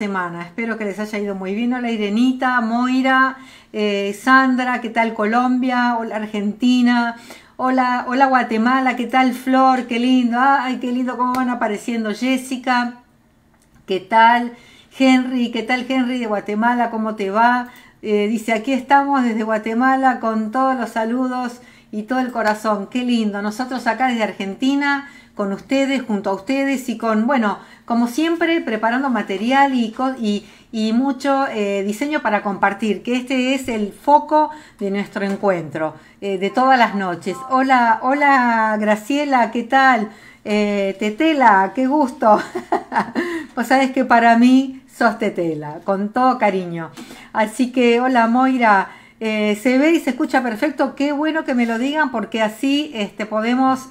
semana. Espero que les haya ido muy bien. Hola Irenita, Moira, Sandra, ¿qué tal Colombia? Hola Argentina, hola, hola Guatemala, ¿qué tal Flor? Qué lindo, ay, qué lindo cómo van apareciendo. Jessica, ¿qué tal? Henry, ¿qué tal Henry de Guatemala? ¿Cómo te va? Dice, aquí estamos desde Guatemala con todos los saludos y todo el corazón. Qué lindo, nosotros acá desde Argentina, con ustedes, junto a ustedes y con, bueno, como siempre, preparando material y mucho diseño para compartir, que este es el foco de nuestro encuentro, de todas las noches. Hola, hola Graciela, ¿qué tal? Tetela, qué gusto. Pues sabes que para mí sos Tetela, con todo cariño. Así que, hola Moira. Se ve y se escucha perfecto, qué bueno que me lo digan porque así podemos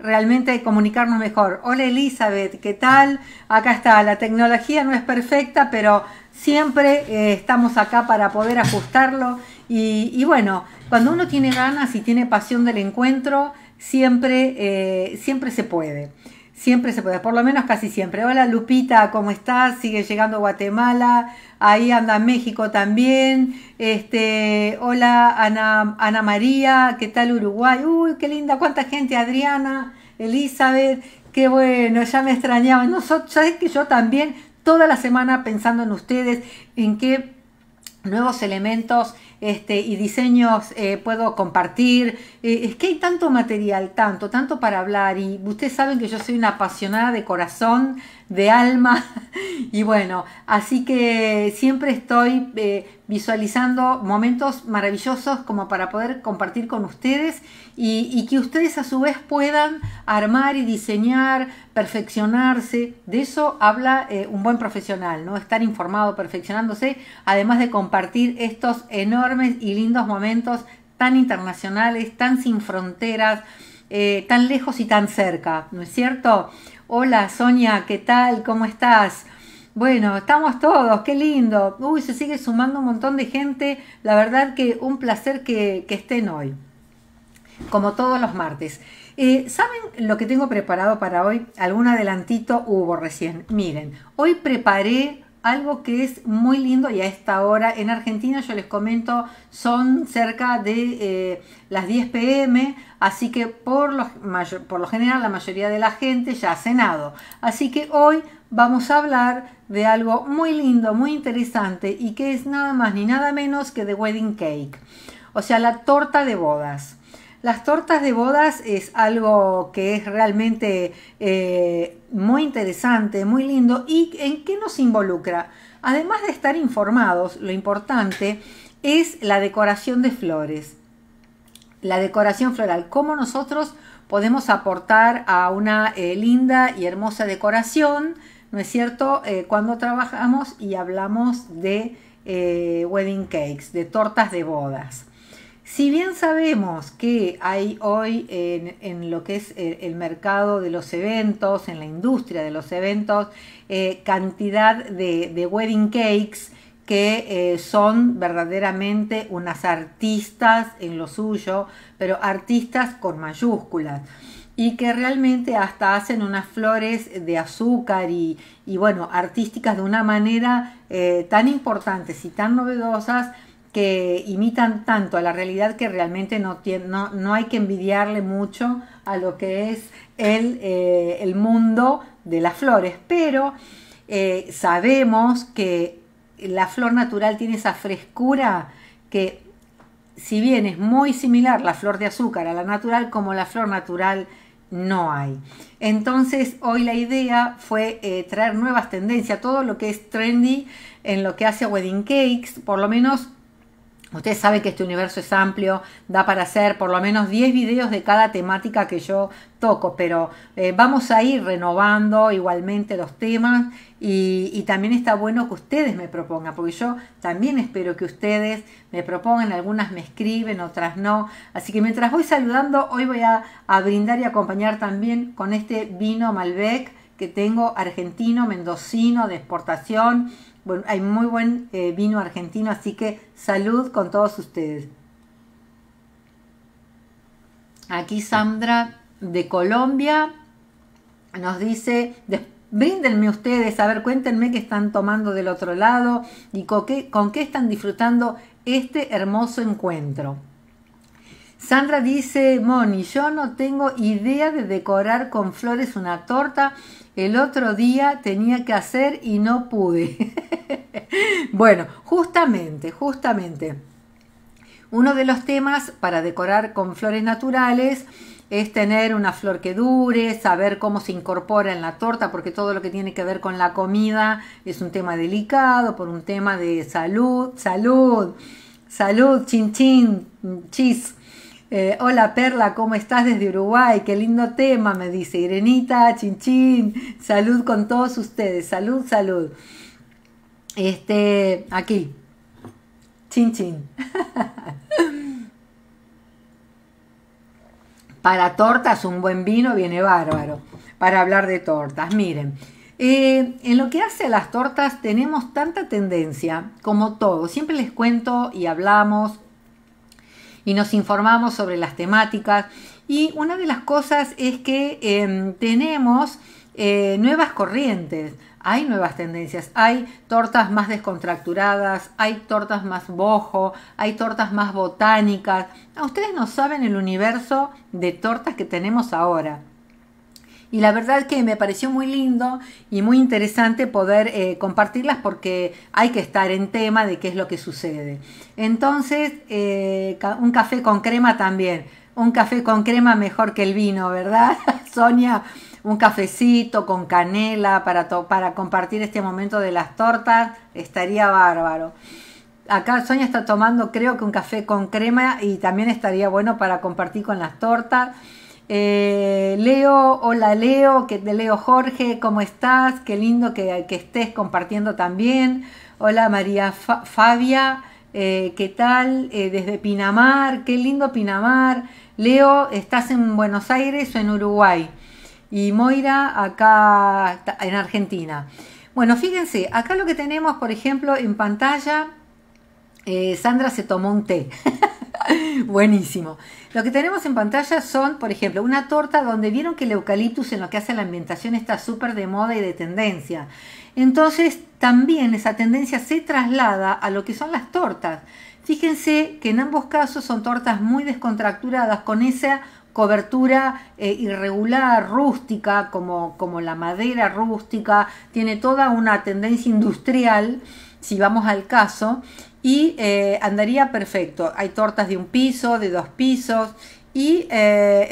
realmente comunicarnos mejor. Hola Elizabeth, ¿qué tal? Acá está, la tecnología no es perfecta, pero siempre estamos acá para poder ajustarlo y bueno, cuando uno tiene ganas y tiene pasión del encuentro, siempre se puede. Siempre se puede, por lo menos casi siempre. Hola Lupita, ¿cómo estás? Sigue llegando Guatemala, ahí anda México también. Hola Ana María, ¿qué tal Uruguay? Uy, qué linda, cuánta gente, Adriana, Elizabeth, qué bueno, ya me extrañaban. No, sabes que yo también, toda la semana pensando en ustedes, en qué nuevos elementos y diseños puedo compartir. Es que hay tanto material, tanto para hablar y ustedes saben que yo soy una apasionada de corazón, de alma y bueno, así que siempre estoy visualizando momentos maravillosos como para poder compartir con ustedes y que ustedes a su vez puedan armar y diseñar, perfeccionarse. De eso habla un buen profesional, ¿no? Estar informado, perfeccionándose, además de compartir estos enormes y lindos momentos tan internacionales, tan sin fronteras, tan lejos y tan cerca, ¿no es cierto? Hola Sonia, ¿qué tal? ¿Cómo estás? Bueno, estamos todos, qué lindo. Uy, se sigue sumando un montón de gente. La verdad que un placer que estén hoy, como todos los martes. ¿Saben lo que tengo preparado para hoy? Algún adelantito hubo recién. Miren, hoy preparé algo que es muy lindo y a esta hora en Argentina, yo les comento, son cerca de las 10 p.m, así que por lo general la mayoría de la gente ya ha cenado. Así que hoy vamos a hablar de algo muy lindo, muy interesante y que es nada más ni nada menos que The Wedding Cake, o sea, la torta de bodas. Las tortas de bodas es algo que es realmente muy interesante, muy lindo. ¿Y en qué nos involucra? Además de estar informados, lo importante es la decoración de flores, la decoración floral. Cómo nosotros podemos aportar a una linda y hermosa decoración, ¿no es cierto? Cuando trabajamos y hablamos de wedding cakes, de tortas de bodas. Si bien sabemos que hay hoy en lo que es el mercado de los eventos, en la industria de los eventos, cantidad de wedding cakes que son verdaderamente unas artistas en lo suyo, pero artistas con mayúsculas. Y que realmente hasta hacen unas flores de azúcar y bueno, artísticas de una manera tan importantes y tan novedosas, que imitan tanto a la realidad que realmente no hay que envidiarle mucho a lo que es el mundo de las flores. Pero sabemos que la flor natural tiene esa frescura que, si bien es muy similar la flor de azúcar a la natural, como la flor natural no hay. Entonces hoy la idea fue traer nuevas tendencias, todo lo que es trendy en lo que hace a wedding cakes, por lo menos. Ustedes saben que este universo es amplio, da para hacer por lo menos 10 videos de cada temática que yo toco, pero vamos a ir renovando igualmente los temas y también está bueno que ustedes me propongan, porque yo también espero que ustedes me propongan, algunas me escriben, otras no. Así que mientras voy saludando, hoy voy a brindar y acompañar también con este vino Malbec que tengo, argentino, mendocino, de exportación. Bueno, hay muy buen vino argentino, así que salud con todos ustedes. Aquí Sandra de Colombia nos dice, Bríndenme ustedes, a ver, cuéntenme qué están tomando del otro lado y con qué están disfrutando este hermoso encuentro. Sandra dice, Moni, yo no tengo idea de decorar con flores una torta. El otro día tenía que hacer y no pude. Bueno, justamente. Uno de los temas para decorar con flores naturales es tener una flor que dure, saber cómo se incorpora en la torta, porque todo lo que tiene que ver con la comida es un tema delicado, por un tema de salud, chin chin, chis. Hola Perla, ¿cómo estás desde Uruguay? Qué lindo tema, me dice Irenita, chin chin, salud con todos ustedes, salud. Aquí, chin chin. Para tortas un buen vino viene bárbaro, para hablar de tortas. Miren, en lo que hace a las tortas tenemos tanta tendencia como todo. Siempre les cuento y hablamos y nos informamos sobre las temáticas. Y una de las cosas es que tenemos nuevas corrientes. Hay nuevas tendencias, hay tortas más descontracturadas, hay tortas más boho, hay tortas más botánicas. Ustedes no saben el universo de tortas que tenemos ahora. Y la verdad que me pareció muy lindo y muy interesante poder compartirlas, porque hay que estar en tema de qué es lo que sucede. Entonces, un café con crema también. Un café con crema mejor que el vino, ¿verdad, Sonia? Un cafecito con canela para compartir este momento de las tortas, estaría bárbaro. Acá Sonia está tomando, creo que un café con crema, y también estaría bueno para compartir con las tortas. Leo, hola Leo, Leo Jorge, ¿cómo estás? Qué lindo que estés compartiendo también. Hola María Fabia, ¿qué tal? Desde Pinamar, qué lindo Pinamar. Leo, ¿estás en Buenos Aires o en Uruguay? Y Moira acá en Argentina. Bueno, fíjense, acá lo que tenemos, por ejemplo, en pantalla, Sandra se tomó un té. Buenísimo. Lo que tenemos en pantalla son, por ejemplo, una torta donde vieron que el eucaliptus en lo que hace a la ambientación está súper de moda y de tendencia. Entonces, también esa tendencia se traslada a lo que son las tortas. Fíjense que en ambos casos son tortas muy descontracturadas, con esa cobertura irregular, rústica, como la madera rústica, tiene toda una tendencia industrial, si vamos al caso, y andaría perfecto. Hay tortas de un piso, de dos pisos, y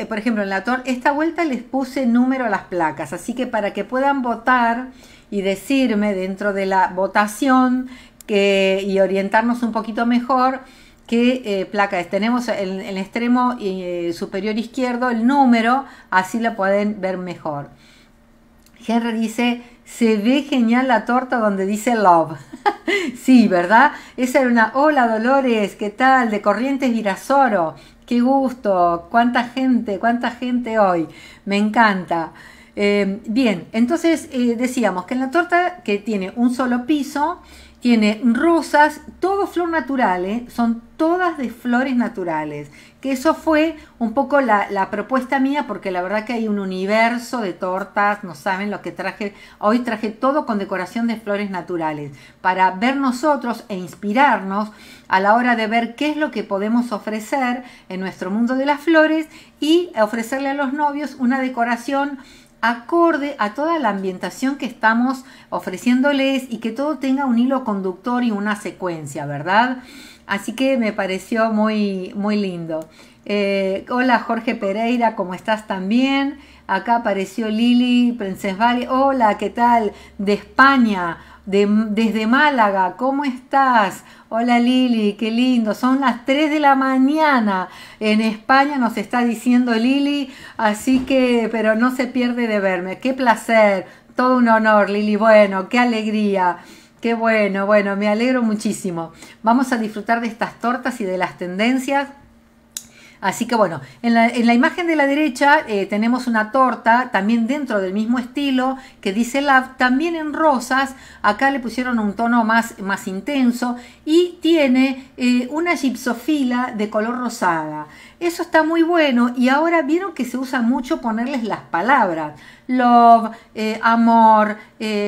por ejemplo en la torta, esta vuelta les puse número a las placas, así que para que puedan votar y decirme dentro de la votación y orientarnos un poquito mejor, ¿qué placa es? Tenemos en el extremo superior izquierdo el número, así la pueden ver mejor. Henry dice, se ve genial la torta donde dice love. Sí, ¿verdad? Esa era una... Hola Dolores, ¿qué tal? De Corrientes Virasoro. Qué gusto, cuánta gente hoy. Me encanta. Bien, entonces decíamos que en la torta que tiene un solo piso... Tiene rosas, todo flor natural, ¿eh? Son todas de flores naturales. Que eso fue un poco la propuesta mía, porque la verdad que hay un universo de tortas, no saben lo que traje. Hoy traje todo con decoración de flores naturales, para ver nosotros e inspirarnos a la hora de ver qué es lo que podemos ofrecer en nuestro mundo de las flores y ofrecerle a los novios una decoración acorde a toda la ambientación que estamos ofreciéndoles y que todo tenga un hilo conductor y una secuencia, ¿verdad? Así que me pareció muy, muy lindo. Hola Jorge Pereira, ¿cómo estás también? Acá apareció Lili Princes Valley. Hola, ¿qué tal? De España, desde Málaga, ¿cómo estás? Hola Lili, qué lindo, son las 3 de la mañana en España, nos está diciendo Lili, así que, pero no se pierde de verme, qué placer, todo un honor Lili, bueno, qué alegría, qué bueno, me alegro muchísimo. Vamos a disfrutar de estas tortas y de las tendencias. Así que bueno, en la imagen de la derecha tenemos una torta también dentro del mismo estilo que dice Love, también en rosas, acá le pusieron un tono más intenso y tiene una gipsofila de color rosada. Eso está muy bueno y ahora vieron que se usa mucho ponerles las palabras. love, amor,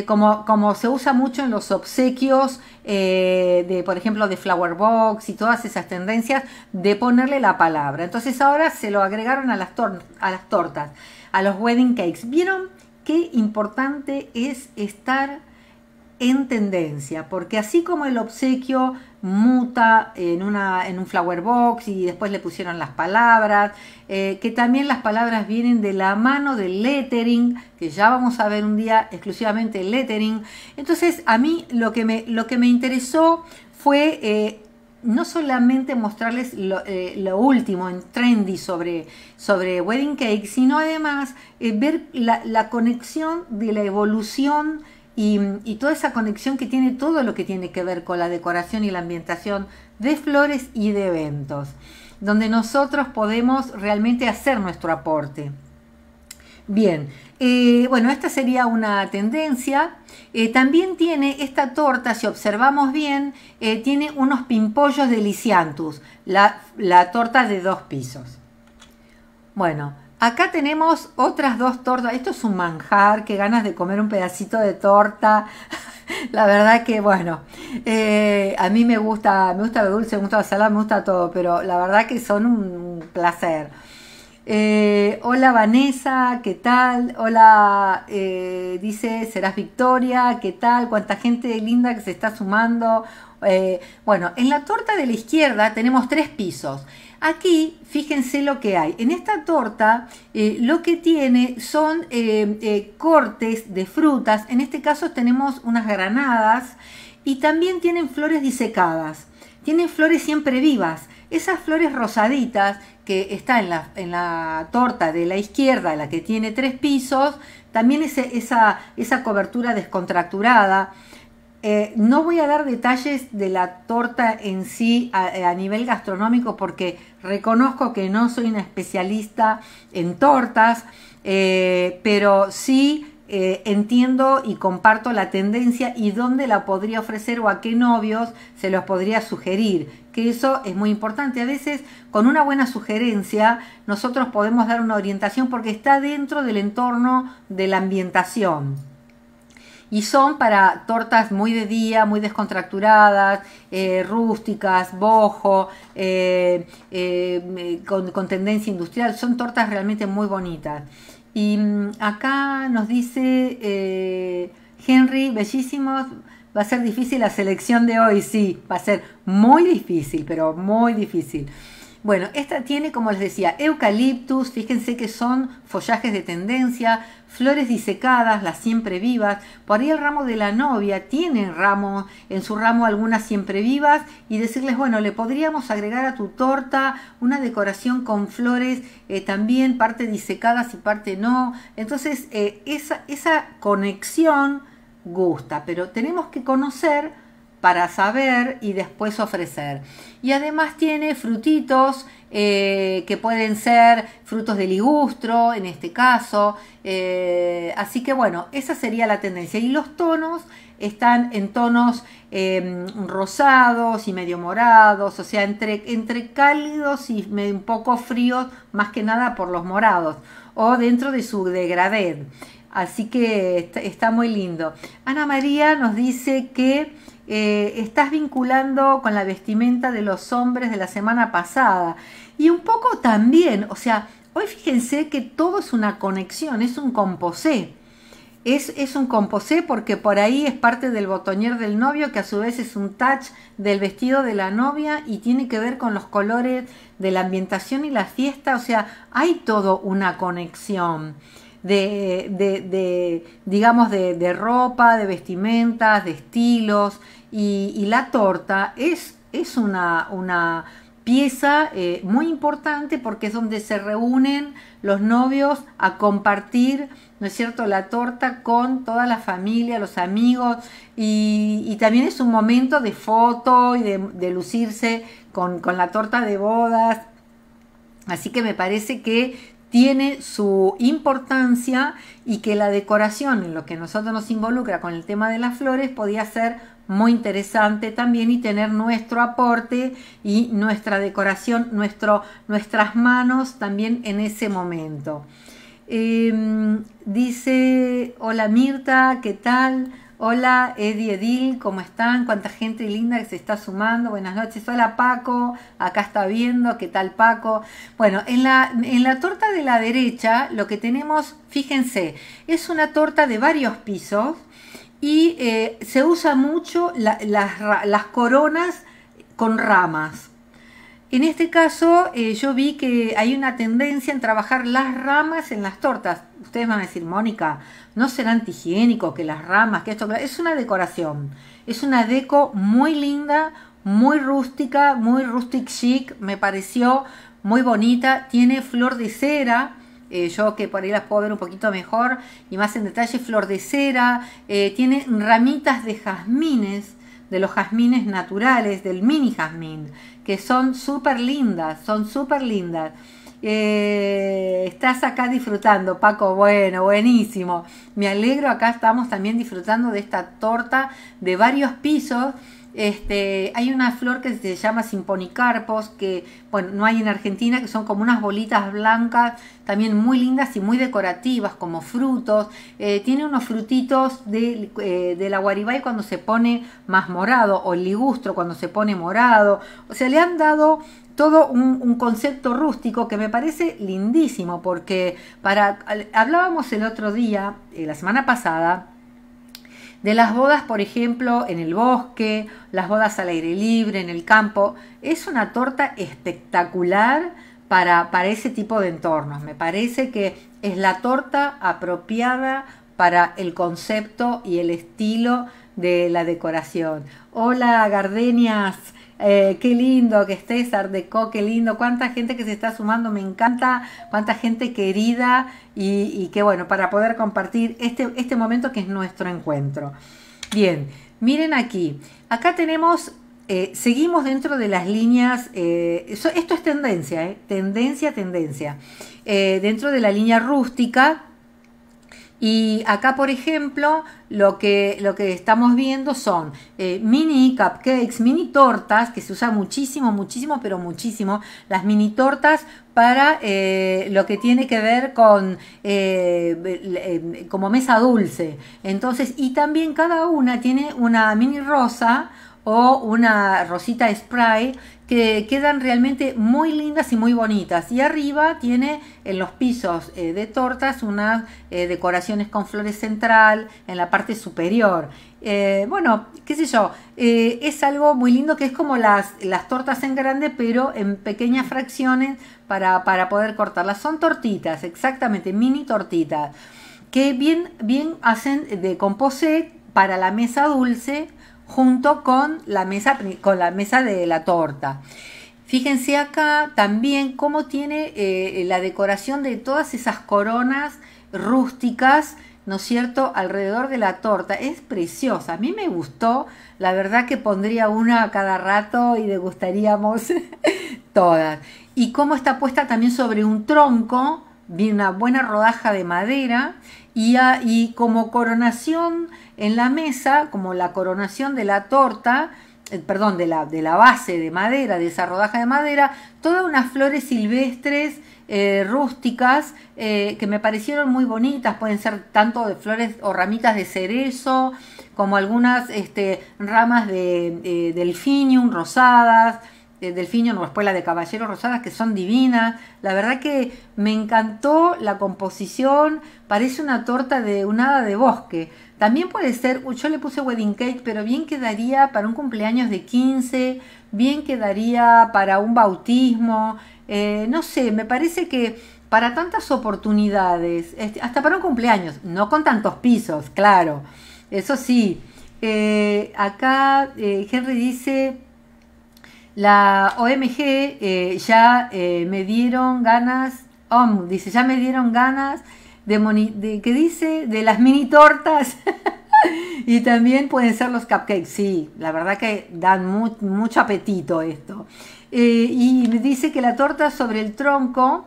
como se usa mucho en los obsequios, por ejemplo, de Flower Box y todas esas tendencias de ponerle la palabra. Entonces ahora se lo agregaron a las tortas, a los wedding cakes. ¿Vieron qué importante es estar en tendencia? Porque así como el obsequio muta en un flower box y después le pusieron las palabras, que también las palabras vienen de la mano del lettering, que ya vamos a ver un día exclusivamente el lettering. Entonces a mí lo que me interesó fue no solamente mostrarles lo último en trendy sobre wedding cake, sino además ver la conexión de la evolución y toda esa conexión que tiene todo lo que tiene que ver con la decoración y la ambientación de flores y de eventos, donde nosotros podemos realmente hacer nuestro aporte. Bien, bueno, esta sería una tendencia. También tiene esta torta, si observamos bien, tiene unos pimpollos de Lysianthus, la torta de 2 pisos. Bueno, acá tenemos otras 2 tortas. Esto es un manjar, qué ganas de comer un pedacito de torta. La verdad que, bueno, a mí me gusta lo dulce, me gusta la salada, me gusta todo, pero la verdad que son un placer. Hola Vanessa, ¿qué tal? Hola, dice, serás Victoria, ¿qué tal? Cuánta gente linda que se está sumando. Bueno, en la torta de la izquierda tenemos 3 pisos. Aquí, fíjense lo que hay. En esta torta lo que tiene son cortes de frutas. En este caso tenemos unas granadas y también tienen flores disecadas. Tienen flores siempre vivas. Esas flores rosaditas que está en la torta de la izquierda, la que tiene 3 pisos, también esa cobertura descontracturada. No voy a dar detalles de la torta en sí a nivel gastronómico porque reconozco que no soy una especialista en tortas, pero sí entiendo y comparto la tendencia y dónde la podría ofrecer o a qué novios se los podría sugerir, que eso es muy importante. A veces con una buena sugerencia nosotros podemos dar una orientación porque está dentro del entorno de la ambientación. Y son para tortas muy de día, muy descontracturadas, rústicas, boho, con tendencia industrial. Son tortas realmente muy bonitas. Y acá nos dice Henry, bellísimos. Va a ser difícil la selección de hoy, sí. Va a ser muy difícil, pero muy difícil. Bueno, esta tiene, como les decía, eucaliptus. Fíjense que son follajes de tendencia, flores disecadas, las siempre vivas. Por ahí el ramo de la novia tiene en su ramo algunas siempre vivas y decirles, bueno, le podríamos agregar a tu torta una decoración con flores también, parte disecadas y parte no. Entonces, esa conexión gusta, pero tenemos que conocer para saber y después ofrecer. Y además tiene frutitos que pueden ser frutos de ligustro, en este caso. Así que bueno, esa sería la tendencia. Y los tonos están en tonos rosados y medio morados, o sea, entre cálidos y un poco fríos, más que nada por los morados, o dentro de su degradé. Así que está muy lindo. Ana María nos dice que estás vinculando con la vestimenta de los hombres de la semana pasada y un poco también, o sea, hoy fíjense que todo es una conexión, es un composé, es un composé porque por ahí es parte del botonier del novio que a su vez es un touch del vestido de la novia y tiene que ver con los colores de la ambientación y la fiesta, o sea, hay todo una conexión. digamos de ropa, de vestimentas, de estilos y la torta es una pieza muy importante porque es donde se reúnen los novios a compartir, ¿no es cierto?, la torta con toda la familia, los amigos y también es un momento de foto y de lucirse con la torta de bodas, así que me parece que tiene su importancia y que la decoración en lo que nosotros nos involucra con el tema de las flores podía ser muy interesante también y tener nuestro aporte y nuestra decoración, nuestras manos también en ese momento. Dice, hola Mirta, ¿qué tal? Hola Eddie Edil, ¿cómo están? Cuánta gente linda que se está sumando. Buenas noches, hola Paco, acá está viendo, ¿qué tal Paco? Bueno, en la torta de la derecha lo que tenemos, fíjense, es una torta de varios pisos y se usa mucho las coronas con ramas. En este caso yo vi que hay una tendencia en trabajar las ramas en las tortas. Ustedes van a decir, Mónica, ¿no será antihigiénico que las ramas, que esto? Es una decoración, es una deco muy linda, muy rústica, muy rustic chic, me pareció muy bonita. Tiene flor de cera, yo que por ahí las puedo ver un poquito mejor y más en detalle, flor de cera, tiene ramitas de jazmines, de los jazmines naturales, del mini jazmín, que son súper lindas, son súper lindas. Estás acá disfrutando, Paco, bueno, buenísimo, me alegro. Acá estamos también disfrutando de esta torta de varios pisos. Hay una flor que se llama simponicarpos, que bueno, no hay en Argentina, que son como unas bolitas blancas, también muy lindas y muy decorativas, como frutos. Tiene unos frutitos de la guaribay cuando se pone más morado, o el ligustro cuando se pone morado. O sea, le han dado todo un concepto rústico que me parece lindísimo, porque hablábamos el otro día, la semana pasada, de las bodas, por ejemplo, en el bosque, las bodas al aire libre, en el campo. Es una torta espectacular para ese tipo de entornos. Me parece que es la torta apropiada para el concepto y el estilo de la decoración. Hola, gardenias. Qué lindo que estés, Art Deco, qué lindo, cuánta gente que se está sumando, me encanta, cuánta gente querida y que bueno, para poder compartir este momento que es nuestro encuentro. Bien, miren aquí, acá tenemos, seguimos dentro de las líneas, esto es tendencia, tendencia, dentro de la línea rústica. Y acá, por ejemplo, lo que estamos viendo son mini cupcakes, mini tortas, que se usa muchísimo, muchísimo, pero muchísimo. Las mini tortas para lo que tiene que ver con como mesa dulce. Entonces, y también cada una tiene una mini rosa o una rosita spray, que quedan realmente muy lindas y muy bonitas. Y arriba tiene en los pisos de tortas unas decoraciones con flores central en la parte superior. Bueno, qué sé yo, es algo muy lindo, que es como las tortas en grande, pero en pequeñas fracciones para poder cortarlas. Son tortitas, exactamente, mini tortitas, que bien hacen de composé para la mesa dulce, junto con la mesa de la torta. Fíjense acá también cómo tiene la decoración de todas esas coronas rústicas, ¿no es cierto?, alrededor de la torta. Es preciosa, a mí me gustó, la verdad que pondría una a cada rato y degustaríamos todas. Y cómo está puesta también sobre un tronco, una buena rodaja de madera, y como coronación en la mesa, como la coronación de la torta, perdón, de la base de madera, de esa rodaja de madera, todas unas flores silvestres rústicas que me parecieron muy bonitas. Pueden ser tanto de flores o ramitas de cerezo, como algunas ramas de delfinium rosadas, delfinium o espuela de caballero rosadas, que son divinas. La verdad que me encantó la composición, parece una torta de un hada de bosque. También puede ser, yo le puse wedding cake, pero bien quedaría para un cumpleaños de 15, bien quedaría para un bautismo, no sé, me parece que para tantas oportunidades, hasta para un cumpleaños, no con tantos pisos, claro, eso sí. Acá Henry dice, la OMG ya me dieron ganas, dice, ya me dieron ganas de las mini tortas y también pueden ser los cupcakes. Sí, la verdad que dan mucho apetito esto. Y dice que la torta sobre el tronco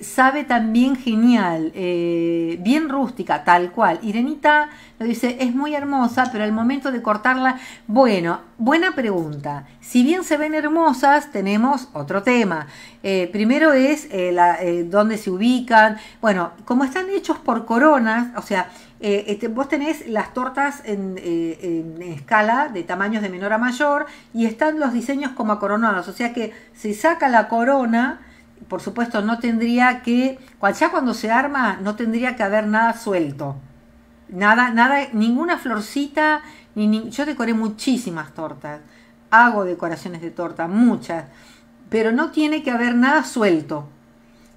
Sabe también genial, bien rústica, tal cual. Irenita lo dice, es muy hermosa, pero al momento de cortarla... Bueno, buena pregunta. Si bien se ven hermosas, tenemos otro tema. Primero es dónde se ubican. Bueno, como están hechos por coronas, o sea... vos tenés las tortas en escala de tamaños de menor a mayor y están los diseños como acoronados, o sea que se saca la corona, por supuesto no tendría que, ya cuando se arma no tendría que haber nada suelto, nada, ninguna florcita, yo decoré muchísimas tortas, hago decoraciones de torta, muchas, pero no tiene que haber nada suelto.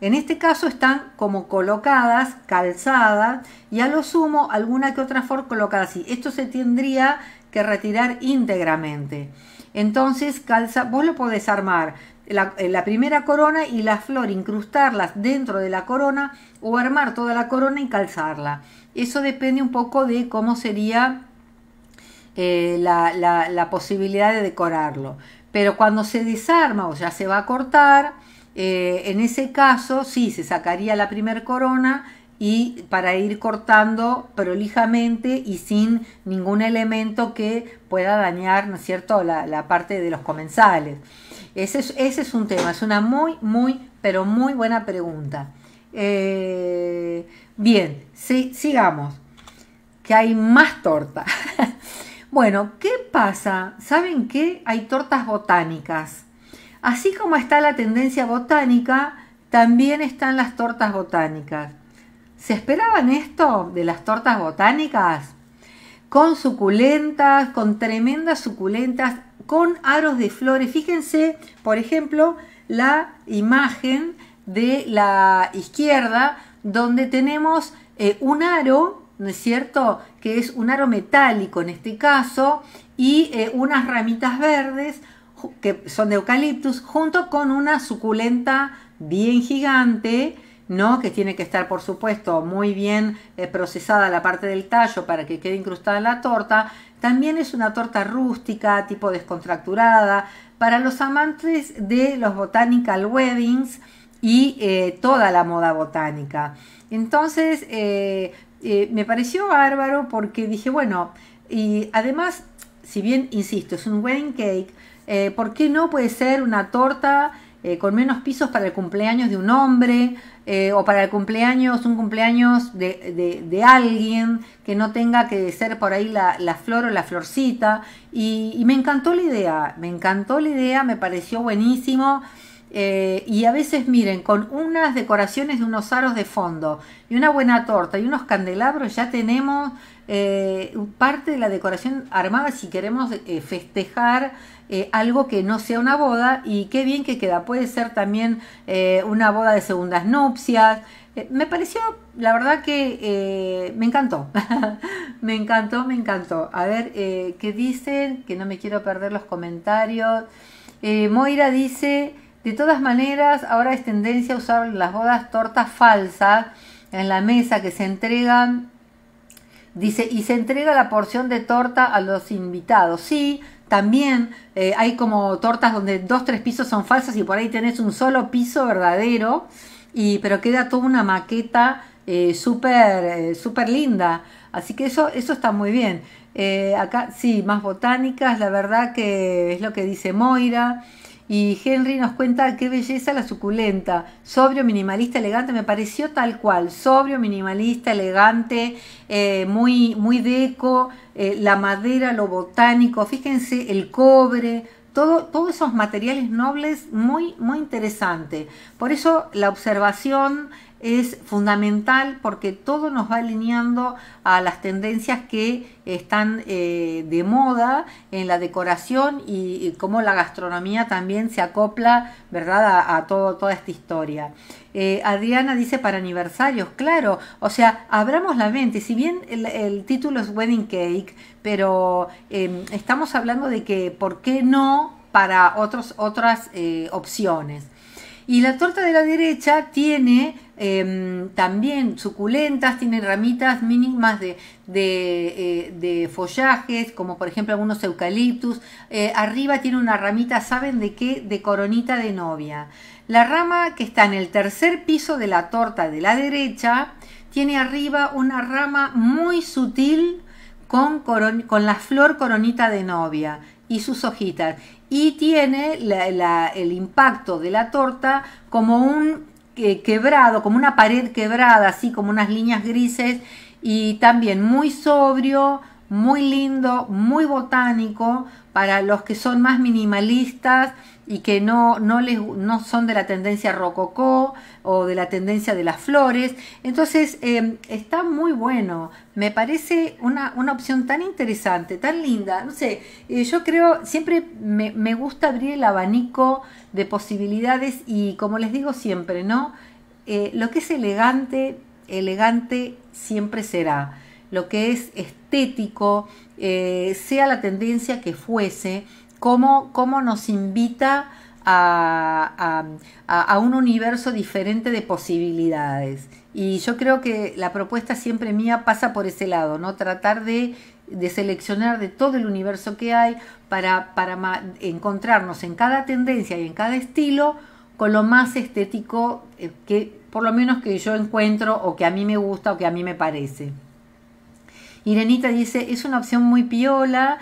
En este caso están como colocadas, calzadas, y a lo sumo alguna que otra flor colocada así. Esto se tendría que retirar íntegramente. Entonces, calza, vos lo podés armar la primera corona y la flor, incrustarlas dentro de la corona o armar toda la corona y calzarla. Eso depende un poco de cómo sería la posibilidad de decorarlo. Pero cuando se desarma o ya se va a cortar... en ese caso sí, se sacaría la primera corona y para ir cortando prolijamente y sin ningún elemento que pueda dañar, ¿no es cierto?, la parte de los comensales. Ese es un tema, es una muy buena pregunta. Bien, sí, sigamos, que hay más torta. Bueno, ¿qué pasa? ¿Saben qué? Hay tortas botánicas. Así como está la tendencia botánica, también están las tortas botánicas. ¿Se esperaban esto de las tortas botánicas? Con suculentas, con tremendas suculentas, con aros de flores. Fíjense, por ejemplo, la imagen de la izquierda, donde tenemos un aro, ¿no es cierto?, que es un aro metálico en este caso, y unas ramitas verdes, que son de eucaliptus, junto con una suculenta bien gigante, ¿no?, que tiene que estar, por supuesto, muy bien procesada la parte del tallo para que quede incrustada en la torta. También es una torta rústica, tipo descontracturada, para los amantes de los botanical weddings y toda la moda botánica. Entonces, me pareció bárbaro porque dije, bueno, y además, si bien, insisto, es un wedding cake, ¿por qué no puede ser una torta con menos pisos para el cumpleaños de un hombre o para el cumpleaños, un cumpleaños de alguien que no tenga que ser por ahí la flor o la florcita? Y me encantó la idea, me pareció buenísimo. Y a veces, miren, con unas decoraciones de unos aros de fondo y una buena torta y unos candelabros ya tenemos parte de la decoración armada si queremos festejar algo que no sea una boda. Y qué bien que queda, puede ser también una boda de segundas nupcias. Me pareció, la verdad que me encantó. me encantó. A ver, ¿qué dicen? Que no me quiero perder los comentarios. Moira dice... De todas maneras, ahora es tendencia a usar en las bodas tortas falsas en la mesa que se entregan, dice, y se entrega la porción de torta a los invitados. Sí, también hay como tortas donde 2 o 3 pisos son falsas y por ahí tenés un solo piso verdadero, pero queda toda una maqueta súper linda. Así que eso está muy bien. Acá sí, más botánicas, la verdad que es lo que dice Moira. Y Henry nos cuenta qué belleza la suculenta, sobrio, minimalista, elegante. Me pareció tal cual, sobrio, minimalista, elegante, muy deco, la madera, lo botánico, fíjense, el cobre, todos esos materiales nobles, muy interesante. Por eso la observación es fundamental, porque todo nos va alineando a las tendencias que están de moda en la decoración y cómo la gastronomía también se acopla, ¿verdad?, a toda esta historia. Adriana dice para aniversarios, claro, o sea, abramos la mente. Si bien el título es Wedding Cake, pero estamos hablando de que ¿por qué no para otras opciones? Y la torta de la derecha tiene también suculentas, tienen ramitas mínimas de follajes, como por ejemplo algunos eucaliptus. Arriba tiene una ramita, ¿saben de qué? De coronita de novia. La rama que está en el tercer piso de la torta de la derecha tiene arriba una rama muy sutil con la flor coronita de novia y sus hojitas, y tiene el impacto de la torta como un quebrado, como una pared quebrada, así como unas líneas grises, y también muy sobrio, muy lindo, muy botánico para los que son más minimalistas y que no son de la tendencia rococó o de la tendencia de las flores. Entonces está muy bueno, me parece una opción tan interesante, tan linda. No sé, yo creo, siempre me gusta abrir el abanico de posibilidades, y como les digo siempre, ¿no? Lo que es elegante, elegante siempre será. Lo que es estético, sea la tendencia que fuese, cómo nos invita a un universo diferente de posibilidades. Y yo creo que la propuesta siempre mía pasa por ese lado, ¿no? Tratar de seleccionar de todo el universo que hay para encontrarnos en cada tendencia y en cada estilo con lo más estético que por lo menos que yo encuentro, o que a mí me gusta, o que a mí me parece. Irenita dice, es una opción muy piola,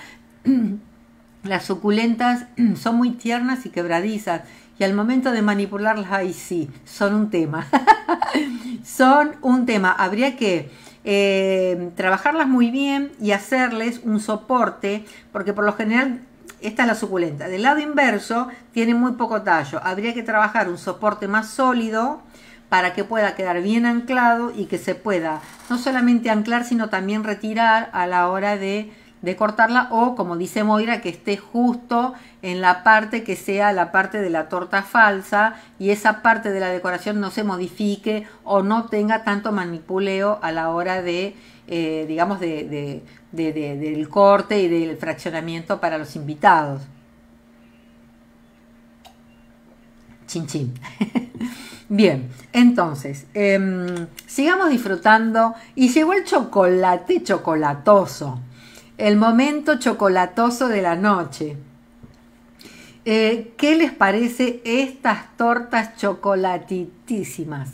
las suculentas son muy tiernas y quebradizas, y al momento de manipularlas, ay sí, son un tema, son un tema. Habría que trabajarlas muy bien y hacerles un soporte, porque por lo general, esta es la suculenta, del lado inverso tiene muy poco tallo, habría que trabajar un soporte más sólido, para que pueda quedar bien anclado y que se pueda no solamente anclar, sino también retirar a la hora de cortarla, o como dice Moira, que esté justo en la parte que sea la parte de la torta falsa, y esa parte de la decoración no se modifique o no tenga tanto manipuleo a la hora de, digamos, del corte y del fraccionamiento para los invitados. Chin, chin. Bien, entonces, sigamos disfrutando, y llegó el chocolate chocolatoso, el momento chocolatoso de la noche. ¿Qué les parece estas tortas chocolatitísimas?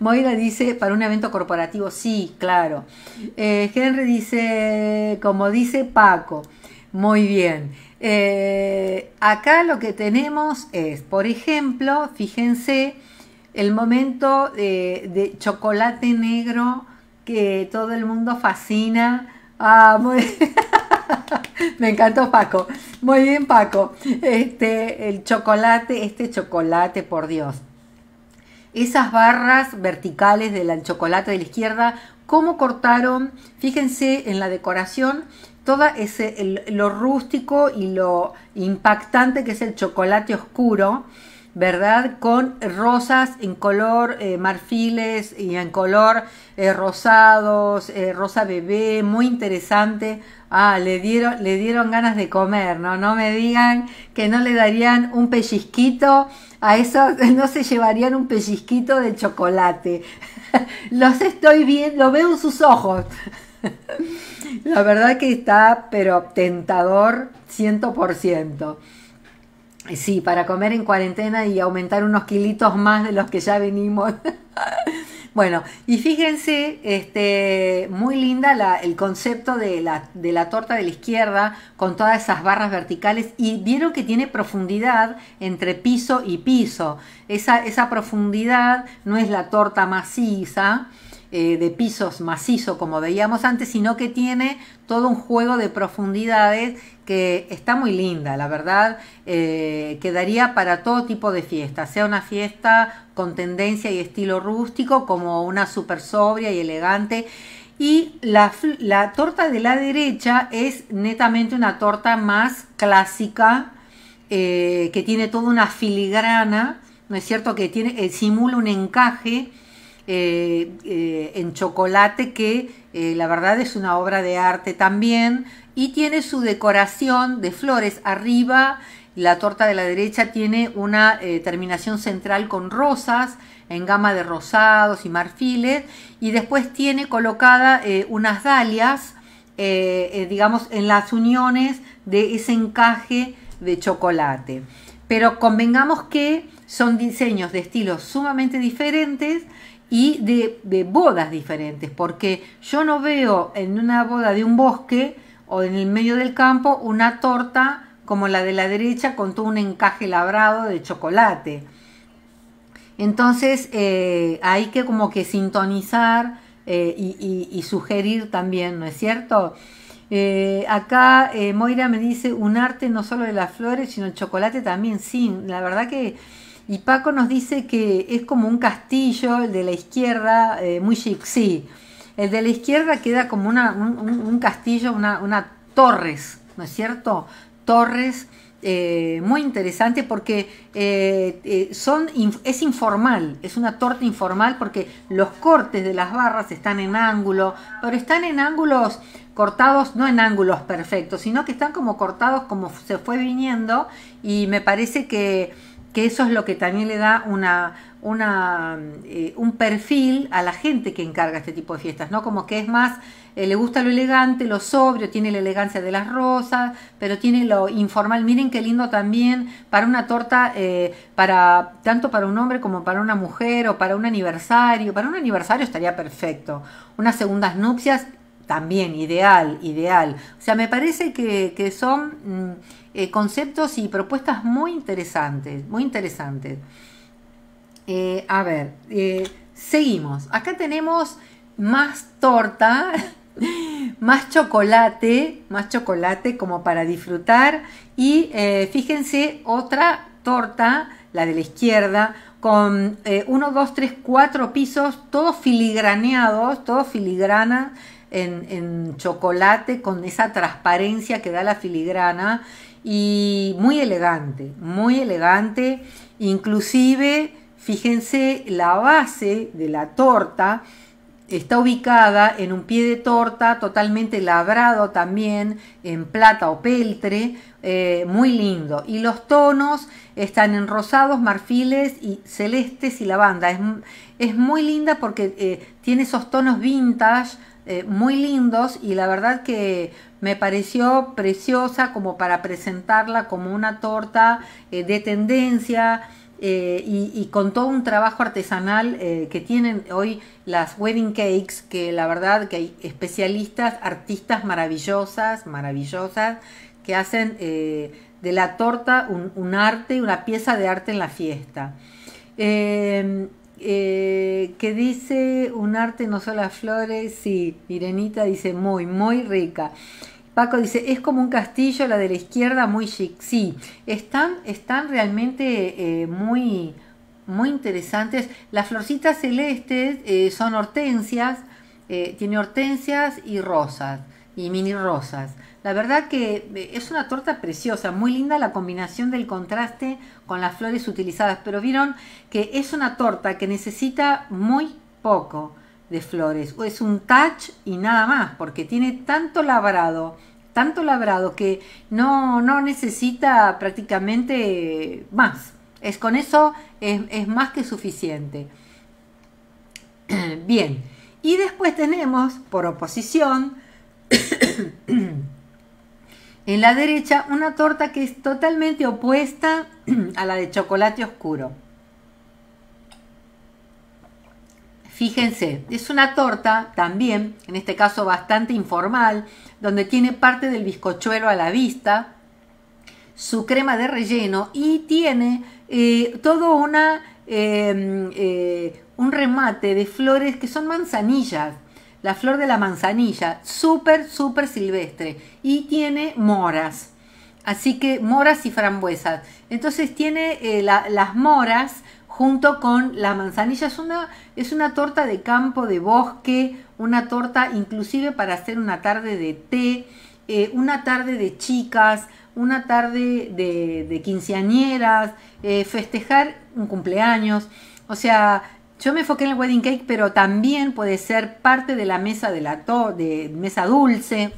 Moira dice, para un evento corporativo, sí, claro. Henry dice, como dice Paco, muy bien. Acá lo que tenemos es, por ejemplo, fíjense el momento de chocolate negro que todo el mundo fascina. Ah, me encantó Paco, muy bien Paco. Este chocolate, por Dios. Esas barras verticales del chocolate de la izquierda, cómo cortaron, fíjense en la decoración, todo lo rústico y lo impactante que es el chocolate oscuro, ¿verdad? Con rosas en color marfiles y en color rosados, rosa bebé, muy interesante. Ah, le dieron ganas de comer, ¿no? No me digan que no le darían un pellizquito a esos, no se llevarían un pellizquito de chocolate. Los estoy viendo, veo en sus ojos. La verdad que está, pero tentador 100%. Sí, para comer en cuarentena y aumentar unos kilitos más de los que ya venimos. Bueno, y fíjense, muy linda el concepto de la torta de la izquierda con todas esas barras verticales. Y vieron que tiene profundidad entre piso y piso. Esa profundidad no es la torta maciza, de pisos macizo como veíamos antes, sino que tiene todo un juego de profundidades que está muy linda, la verdad. Quedaría para todo tipo de fiesta, sea una fiesta con tendencia y estilo rústico, como una súper sobria y elegante. Y la torta de la derecha es netamente una torta más clásica, que tiene toda una filigrana, ¿no es cierto? Que tiene, simula un encaje en chocolate, que la verdad es una obra de arte también, y tiene su decoración de flores arriba, La torta de la derecha tiene una terminación central con rosas, en gama de rosados y marfiles, y después tiene colocada unas dalias, digamos, en las uniones de ese encaje de chocolate. Pero convengamos que son diseños de estilos sumamente diferentes y de bodas diferentes, porque yo no veo en una boda de un bosque o en el medio del campo una torta como la de la derecha con todo un encaje labrado de chocolate. Entonces hay que como que sintonizar y sugerir también, ¿no es cierto? Acá Moira me dice un arte no solo de las flores sino el chocolate también, sí, la verdad que... Y Paco nos dice que es como un castillo, el de la izquierda, muy chic, sí. El de la izquierda queda como un castillo, una torres, ¿no es cierto? Torres muy interesante porque es informal, es una torta informal porque los cortes de las barras están en ángulo, pero están en ángulos cortados, no en ángulos perfectos, sino que están como cortados como se fue viniendo, y me parece que eso es lo que también le da un perfil a la gente que encarga este tipo de fiestas, ¿no? Como que es más, le gusta lo elegante, lo sobrio, tiene la elegancia de las rosas, pero tiene lo informal. Miren qué lindo también para una torta, tanto para un hombre como para una mujer, o para un aniversario. Para un aniversario estaría perfecto. Unas segundas nupcias también, ideal, ideal. O sea, me parece que son... conceptos y propuestas muy interesantes, muy interesantes. A ver, seguimos. Acá tenemos más torta, más chocolate como para disfrutar. Y fíjense, otra torta, la de la izquierda, con 1, 2, 3, 4 pisos, todos filigraneados, todos filigranas en chocolate, con esa transparencia que da la filigrana. Y muy elegante, inclusive, fíjense, la base de la torta está ubicada en un pie de torta totalmente labrado también en plata o peltre, muy lindo. Y los tonos están en rosados, marfiles y celestes y lavanda. Es muy linda porque tiene esos tonos vintage, muy lindos, y la verdad que me pareció preciosa como para presentarla como una torta de tendencia, y con todo un trabajo artesanal que tienen hoy las wedding cakes, que la verdad que hay especialistas, artistas maravillosas, maravillosas, que hacen de la torta un arte, una pieza de arte en la fiesta. Que dice un arte no solo las flores, sí, Irenita dice muy, muy rica. Paco dice es como un castillo, la de la izquierda, muy chic, sí, están realmente muy, muy interesantes. Las florcitas celestes son hortensias, tiene hortensias y rosas y mini rosas. La verdad que es una torta preciosa, muy linda la combinación del contraste con las flores utilizadas, pero vieron que es una torta que necesita muy poco de flores, o es un touch y nada más, porque tiene tanto labrado que no necesita prácticamente más. Es con eso es más que suficiente. Bien, y después tenemos por oposición en la derecha una torta que es totalmente opuesta a la de chocolate oscuro. Fíjense, es una torta también, en este caso bastante informal, donde tiene parte del bizcochuelo a la vista, su crema de relleno, y tiene todo un remate de flores que son manzanillas. La flor de la manzanilla, súper, súper silvestre. Y tiene moras. Así que moras y frambuesas. Entonces tiene las moras junto con la manzanilla. Es una torta de campo, de bosque. Una torta inclusive para hacer una tarde de té. Una tarde de chicas. Una tarde de quinceañeras. Festejar un cumpleaños. O sea... Yo me enfoqué en el wedding cake, pero también puede ser parte de la mesa de mesa dulce.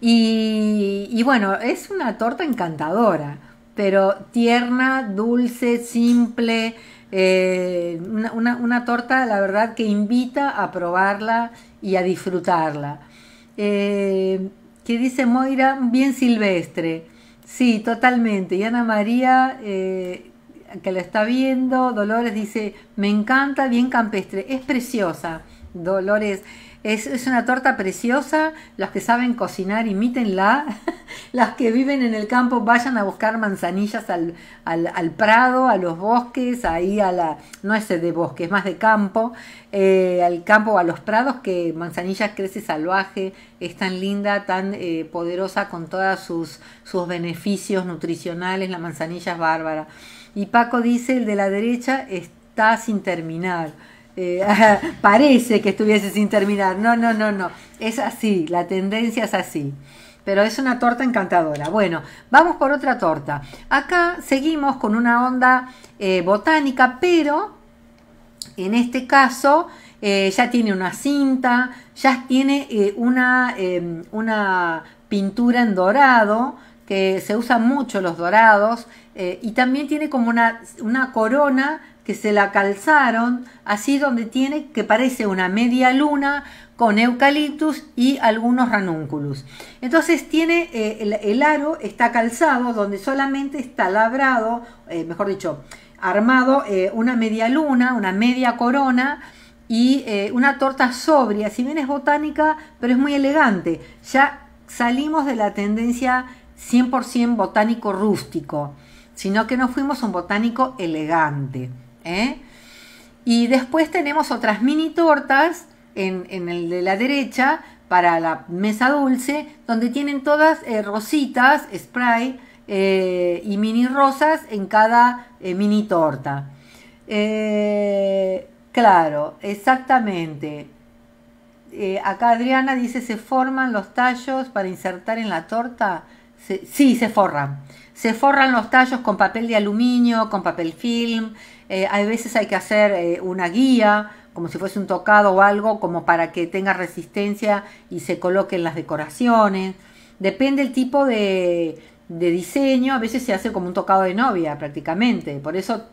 Y bueno, es una torta encantadora. pero tierna, dulce, simple, una torta, la verdad, que invita a probarla y a disfrutarla. ¿Qué dice Moira? Bien silvestre. Sí, totalmente. Y Ana María, que la está viendo, Dolores dice, me encanta, bien campestre. Es preciosa, Dolores. Es una torta preciosa. Los que saben cocinar, imítenla. Las que viven en el campo, vayan a buscar manzanillas al prado, a los bosques, ahí a la... No es de bosque, es más de campo. Al campo, a los prados, que manzanillas crece salvaje. Es tan linda, tan poderosa, con todos sus beneficios nutricionales. La manzanilla es bárbara. Y Paco dice, el de la derecha está sin terminar. Parece que estuviese sin terminar. No, no, no, no. Es así, la tendencia es así. Pero es una torta encantadora. Bueno, vamos por otra torta. Acá seguimos con una onda botánica, pero en este caso ya tiene una cinta, ya tiene una pintura en dorado, que se usan mucho los dorados, y también tiene como una corona que se la calzaron, así donde tiene, que parece una media luna con eucaliptus y algunos ranúnculos. Entonces tiene, el aro está calzado, donde solamente está labrado, mejor dicho, armado una media luna, una media corona, y una torta sobria, si bien es botánica, pero es muy elegante. Ya salimos de la tendencia 100% botánico rústico, sino que nos fuimos a un botánico elegante. Y después tenemos otras mini tortas en el de la derecha para la mesa dulce, donde tienen todas rositas, spray y mini rosas en cada mini torta. Claro, exactamente. Acá Adriana dice, ¿se forman los tallos para insertar en la torta? Sí, se forran. Se forran los tallos con papel de aluminio, con papel film. A veces hay que hacer una guía, como si fuese un tocado o algo, como para que tenga resistencia y se coloquen las decoraciones. Depende el tipo de diseño. A veces se hace como un tocado de novia prácticamente. Por eso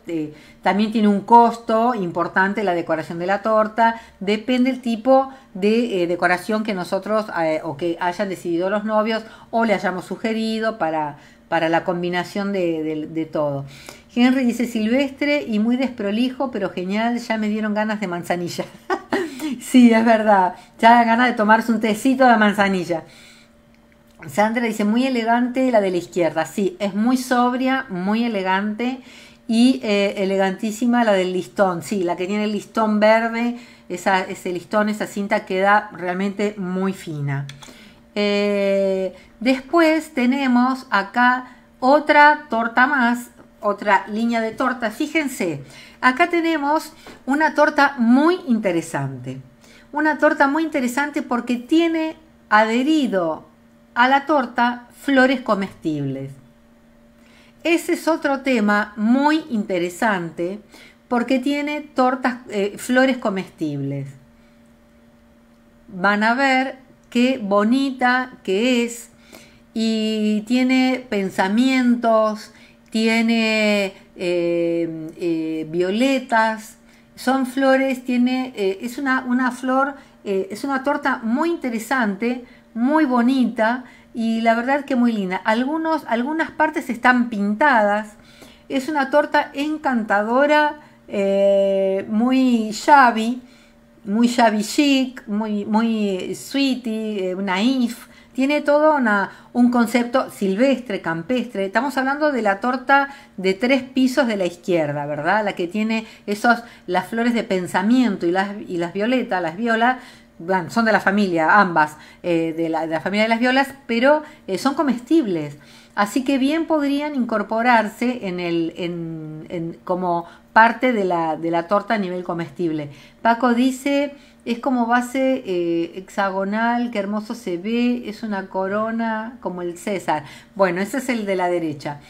también tiene un costo importante la decoración de la torta. Depende el tipo de decoración que nosotros o que hayan decidido los novios o le hayamos sugerido para la combinación de todo. Henry dice, silvestre y muy desprolijo, pero genial, ya me dieron ganas de manzanilla. Sí, es verdad, ya da ganas de tomarse un tecito de manzanilla. Sandra dice, muy elegante la de la izquierda. Sí, es muy sobria, muy elegante y elegantísima la del listón. Sí, la que tiene el listón verde, ese listón, esa cinta queda realmente muy fina. Después tenemos acá otra torta más, otra línea de torta. Fíjense, acá tenemos una torta muy interesante. Una torta muy interesante porque tiene adherido a la torta flores comestibles. Ese es otro tema muy interesante porque tiene tortas, flores comestibles. Van a ver qué bonita que es, y tiene pensamientos, tiene violetas, son flores, tiene, es una flor, es una torta muy interesante, muy bonita y la verdad que muy linda. Algunas partes están pintadas, es una torta encantadora, muy shabby, muy shabby chic, muy sweetie, naif. Tiene todo un concepto silvestre, campestre. Estamos hablando de la torta de 3 pisos de la izquierda, ¿verdad? La que tiene las flores de pensamiento y las violetas, las violas, bueno, son de la familia, ambas, de la familia de las violas, pero son comestibles. Así que bien podrían incorporarse como parte de la torta a nivel comestible. Paco dice, es como base hexagonal, qué hermoso se ve, es una corona como el César. Bueno, ese es el de la derecha.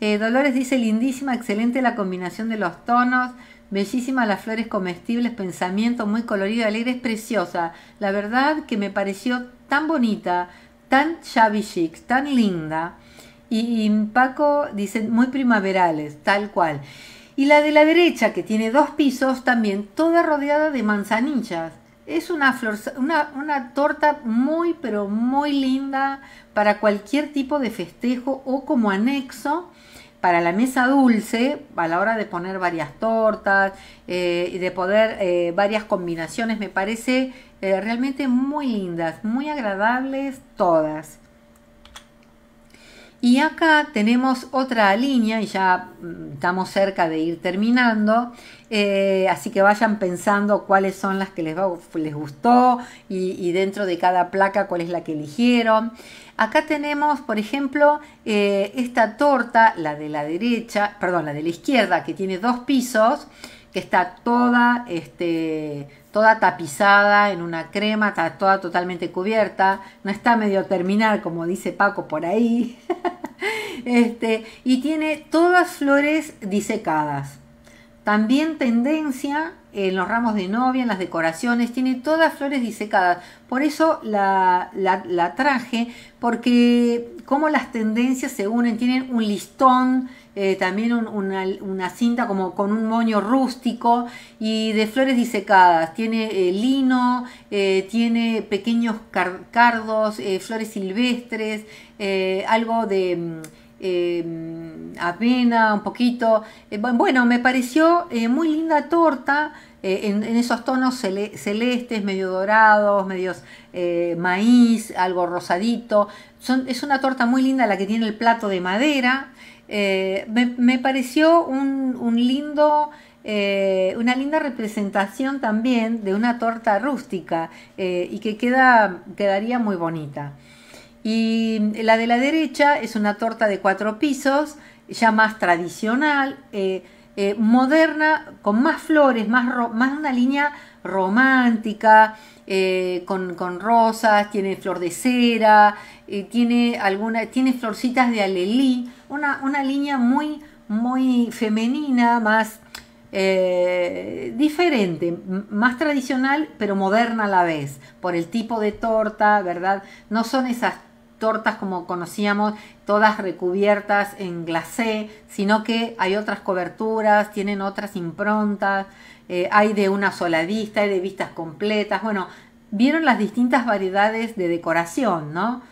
Dolores dice, lindísima, excelente la combinación de los tonos, bellísima las flores comestibles, pensamiento muy colorido, alegre, es preciosa. La verdad que me pareció tan bonita, tan shabby chic, tan linda. Y Paco dice muy primaverales, tal cual. Y la de la derecha, que tiene dos pisos, también toda rodeada de manzanillas. Es una flor, una torta muy pero muy linda para cualquier tipo de festejo o como anexo para la mesa dulce, a la hora de poner varias tortas y de poder varias combinaciones. Me parece realmente muy lindas, muy agradables todas. Y acá tenemos otra línea y ya estamos cerca de ir terminando, así que vayan pensando cuáles son las que les gustó y dentro de cada placa cuál es la que eligieron. Acá tenemos, por ejemplo, esta torta, la de la derecha, perdón, la de la izquierda, que tiene dos pisos, que está toda tapizada en una crema, está toda totalmente cubierta, no está medio terminal como dice Paco por ahí, y tiene todas flores disecadas. También tendencia en los ramos de novia, en las decoraciones, tiene todas flores disecadas. Por eso la traje, porque como las tendencias se unen, tienen un listón, también una cinta como con un moño rústico y de flores disecadas. Tiene lino, tiene pequeños cardos, flores silvestres, algo de avena, un poquito. Bueno, me pareció muy linda torta en esos tonos celestes, medio dorados, medios maíz, algo rosadito. Es una torta muy linda la que tiene el plato de madera. Me pareció una linda representación también de una torta rústica y que quedaría muy bonita. Y la de la derecha es una torta de 4 pisos, ya más tradicional, moderna, con más flores, más una línea romántica, con rosas, tiene flor de cera, tiene florcitas de alelí, una línea muy, muy femenina, más diferente, más tradicional, pero moderna a la vez, por el tipo de torta, ¿verdad? No son esas tortas como conocíamos, todas recubiertas en glacé, sino que hay otras coberturas, tienen otras improntas. Hay de una sola vista, hay de vistas completas. Bueno, vieron las distintas variedades de decoración, ¿no?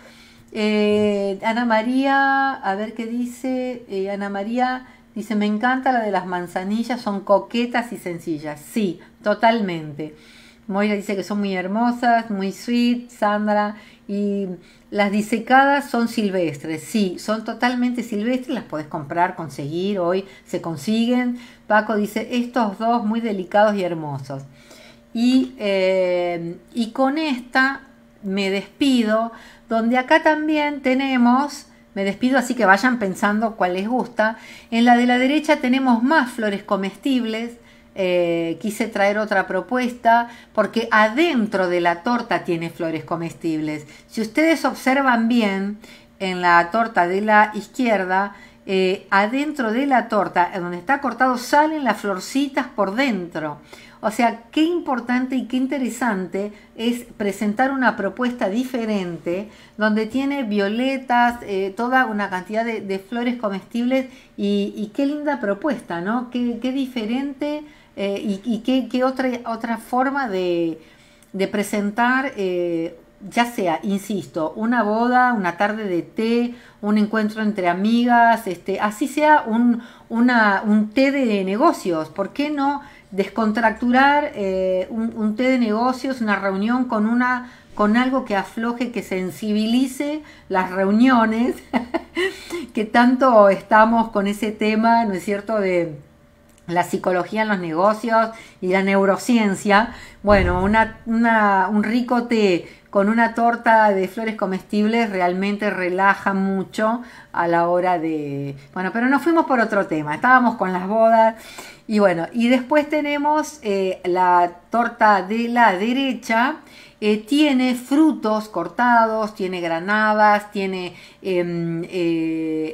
Ana María, a ver qué dice. Ana María dice, me encanta la de las manzanillas, son coquetas y sencillas. Sí, totalmente. Moira dice que son muy hermosas, muy sweet, Sandra. Y las disecadas son silvestres, sí, son totalmente silvestres, las podés comprar, conseguir, hoy se consiguen. Paco dice, estos dos muy delicados y hermosos. Y con esta me despido, donde acá también tenemos, me despido así que vayan pensando cuál les gusta. En la de la derecha tenemos más flores comestibles. Quise traer otra propuesta porque adentro de la torta tiene flores comestibles. Si ustedes observan bien, en la torta de la izquierda, adentro de la torta, donde está cortado, salen las florcitas por dentro. O sea, qué importante y qué interesante es presentar una propuesta diferente donde tiene violetas, toda una cantidad de flores comestibles y qué linda propuesta, ¿no? Qué diferente y qué otra forma de presentar, ya sea, insisto, una boda, una tarde de té, un encuentro entre amigas, así sea un té de negocios. ¿Por qué no descontracturar un té de negocios, una reunión con algo que afloje, que sensibilice las reuniones, que tanto estamos con ese tema, ¿no es cierto?, de la psicología en los negocios y la neurociencia? Bueno, un rico té con una torta de flores comestibles realmente relaja mucho a la hora de... Bueno, pero nos fuimos por otro tema, estábamos con las bodas. Y bueno, y después tenemos la torta de la derecha, tiene frutos cortados, tiene granadas, tiene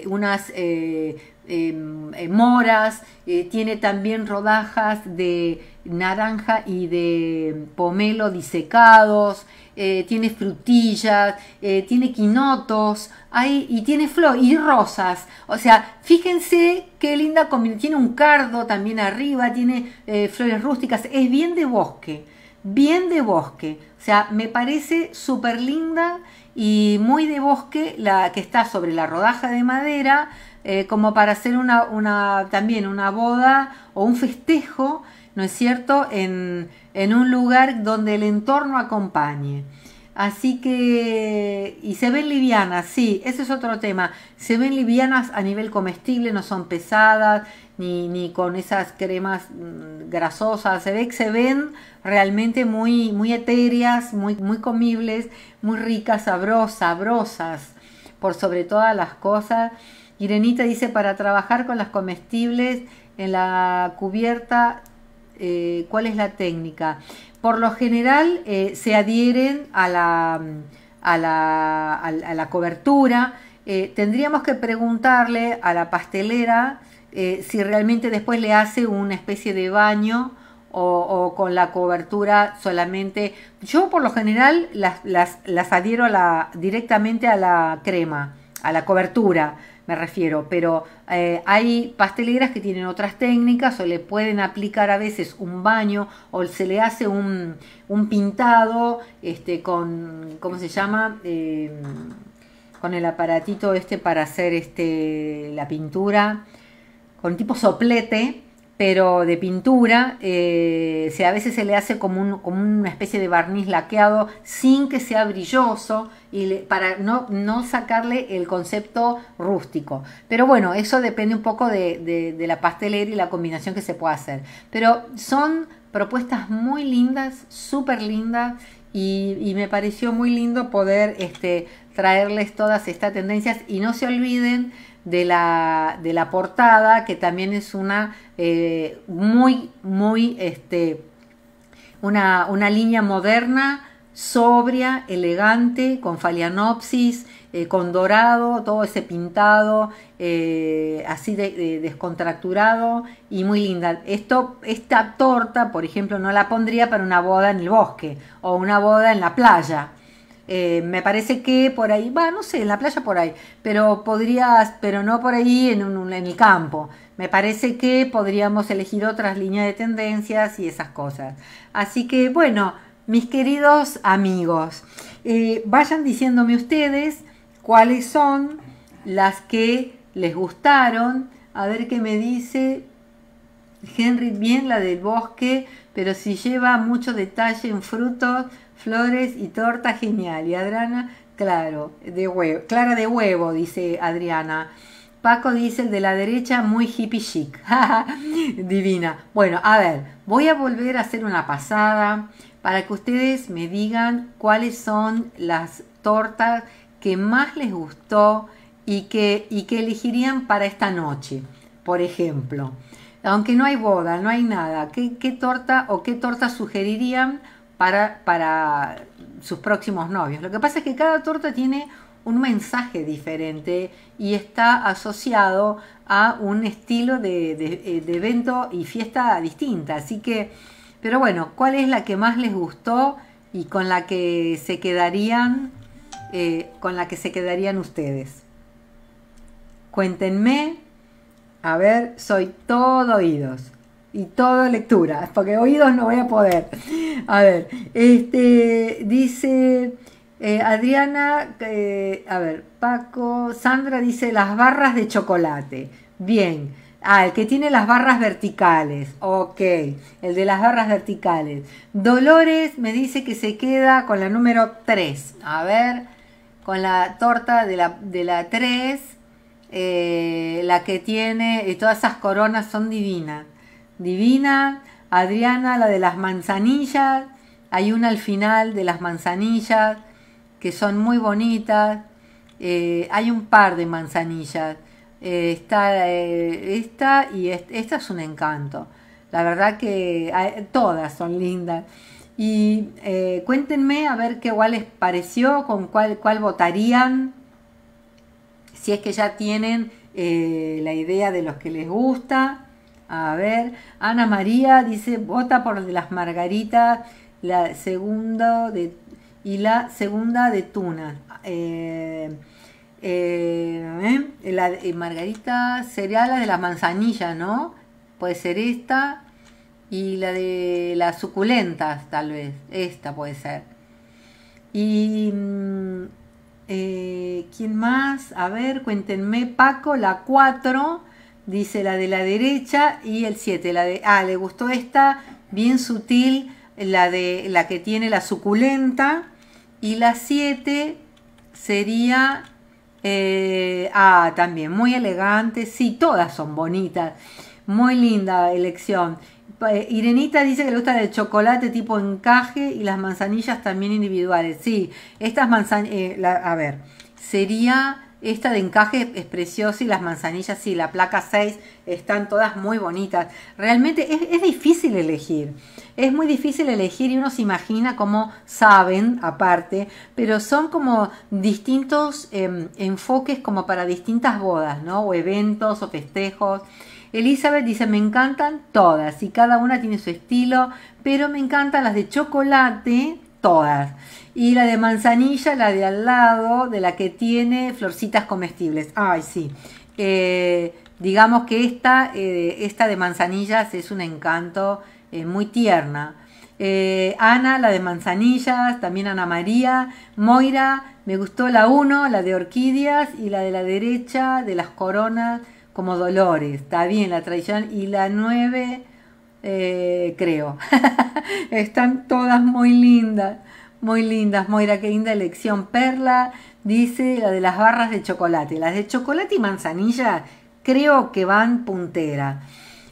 unas moras, tiene también rodajas de naranja y de pomelo disecados, tiene frutillas, tiene quinotos, Ahí, y tiene flor y rosas, o sea, fíjense qué linda combinación. Tiene un cardo también arriba, tiene flores rústicas, es bien de bosque, o sea, me parece súper linda y muy de bosque la que está sobre la rodaja de madera, como para hacer también una boda o un festejo, ¿no es cierto?, en un lugar donde el entorno acompañe. Así que, y se ven livianas, sí, ese es otro tema, se ven livianas a nivel comestible, no son pesadas, ni con esas cremas grasosas, se ven realmente muy, muy etéreas, muy, muy comibles, muy ricas, sabrosas, por sobre todas las cosas. Irenita dice, para trabajar con las comestibles en la cubierta, ¿cuál es la técnica? Por lo general se adhieren a la cobertura. Tendríamos que preguntarle a la pastelera si realmente después le hace una especie de baño o con la cobertura solamente. Yo por lo general las adhiero directamente a la crema, a la cobertura me refiero, pero hay pasteleras que tienen otras técnicas o le pueden aplicar a veces un baño o se le hace un pintado con, ¿cómo se llama? Con el aparatito para hacer la pintura, con tipo soplete, pero de pintura. A veces se le hace como una especie de barniz laqueado sin que sea brilloso y para no sacarle el concepto rústico. Pero bueno, eso depende un poco de la pastelera y la combinación que se pueda hacer. Pero son propuestas muy lindas, súper lindas, y me pareció muy lindo poder traerles todas estas tendencias. Y no se olviden de la portada, que también es una una línea moderna, sobria, elegante, con phalaenopsis, con dorado, todo ese pintado así de descontracturado y muy linda. Esta torta, por ejemplo, no la pondría para una boda en el bosque o una boda en la playa. Me parece que por ahí, no sé, en la playa por ahí, pero no por ahí en el campo. Me parece que podríamos elegir otras líneas de tendencias y esas cosas. Así que bueno, mis queridos amigos, vayan diciéndome ustedes cuáles son las que les gustaron. A ver qué me dice Henry, bien la del bosque, pero si lleva mucho detalle en frutos, flores y torta, genial. Y Adriana, claro, clara de huevo, dice Adriana. Paco dice, el de la derecha, muy hippie chic. Divina. Bueno, a ver, voy a volver a hacer una pasada para que ustedes me digan cuáles son las tortas que más les gustó y que elegirían para esta noche, por ejemplo. Aunque no hay boda, no hay nada, ¿qué torta o qué torta sugerirían para sus próximos novios? Lo que pasa es que cada torta tiene un mensaje diferente y está asociado a un estilo de evento y fiesta distinta. Así que, pero bueno, ¿cuál es la que más les gustó y con la que se quedarían, ustedes? Cuéntenme. A ver, soy todo oídos y todo lectura, porque oídos no voy a poder. A ver, dice Adriana, a ver, Paco, Sandra dice las barras de chocolate. Bien, el que tiene las barras verticales, ok, el de las barras verticales. Dolores me dice que se queda con la número 3, a ver, con la torta de la 3, la que tiene, todas esas coronas son divinas. Divina. Adriana, la de las manzanillas, hay una al final de las manzanillas que son muy bonitas, hay un par de manzanillas, está esta y esta es un encanto, la verdad que todas son lindas. Y cuéntenme a ver cuál les pareció, con cuál votarían, si es que ya tienen la idea de los que les gusta. A ver, Ana María dice, vota por las margaritas, la segunda de tuna. Margarita, sería la de las manzanillas, ¿no? Puede ser esta. Y la de las suculentas, tal vez. Esta puede ser. Y... ¿quién más? A ver, cuéntenme. Paco, la 4. Dice la de la derecha. Y el 7. La de... ah, le gustó esta. Bien sutil. La de la que tiene la suculenta. Y la 7 sería... también muy elegante. Sí, todas son bonitas. Muy linda elección. Irenita dice que le gusta el chocolate tipo encaje y las manzanillas también individuales. Sí, estas manzanillas, a ver, sería esta de encaje, es preciosa, y las manzanillas, sí, la placa 6, están todas muy bonitas. Realmente es difícil elegir. Es muy difícil elegir y uno se imagina cómo saben, aparte, pero son como distintos enfoques como para distintas bodas, ¿no? O eventos o festejos. Elizabeth dice, me encantan todas y cada una tiene su estilo, pero me encantan las de chocolate, todas. Y la de manzanilla, la de al lado, de la que tiene florcitas comestibles. Ay, sí. Digamos que esta de manzanillas es un encanto. Muy tierna. Ana, la de manzanillas, también Ana María. Moira, me gustó la 1, la de orquídeas, y la de la derecha, de las coronas, como Dolores. Está bien la tradición. Y la 9, creo. Están todas muy lindas. Muy lindas, Moira, qué linda elección. Perla dice la de las barras de chocolate. Las de chocolate y manzanilla creo que van puntera.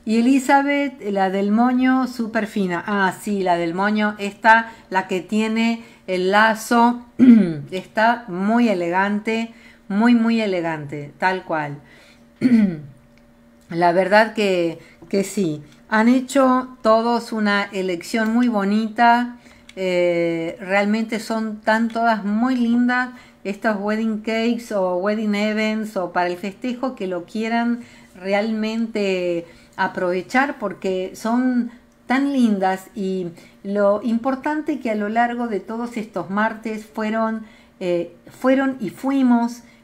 Y Elizabeth, la del moño, súper fina. Ah, sí, la del moño, esta, la que tiene el lazo, está muy elegante, muy, muy elegante, tal cual. La verdad que sí, han hecho todos una elección muy bonita, realmente están todas muy lindas, estos wedding cakes o wedding events o para el festejo que lo quieran realmente aprovechar, porque son tan lindas. Y lo importante que a lo largo de todos estos martes fuimos